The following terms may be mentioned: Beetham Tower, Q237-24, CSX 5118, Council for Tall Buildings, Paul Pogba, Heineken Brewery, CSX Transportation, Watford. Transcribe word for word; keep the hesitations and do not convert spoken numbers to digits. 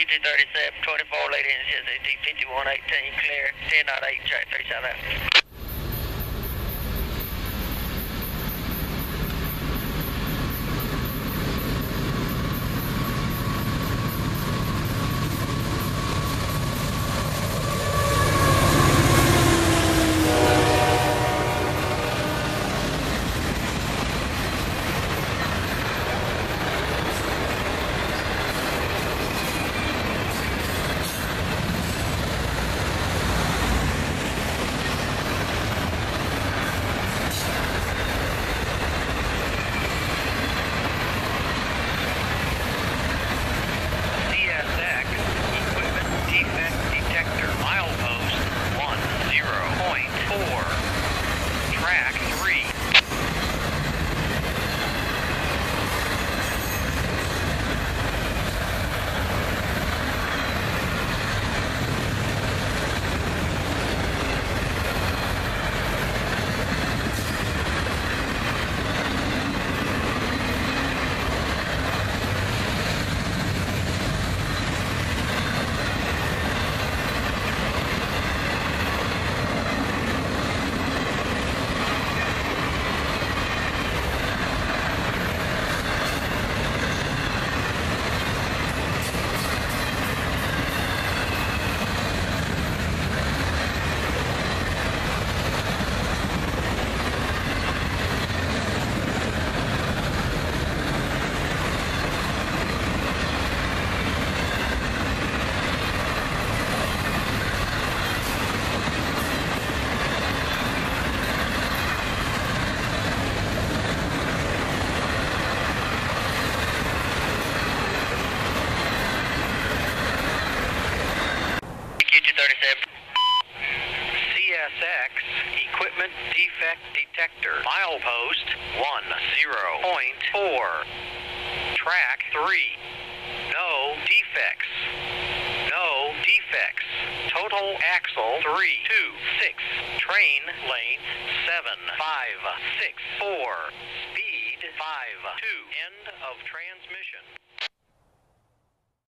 Q two thirty-seven twenty-four, leading C S X fifty-one eighteen, clear, ten point eight, track three south out. C S X equipment defect detector, milepost ten point four, track three, no defects, no defects, total axle three two six, train length seven five six four, speed five two, end of transmission.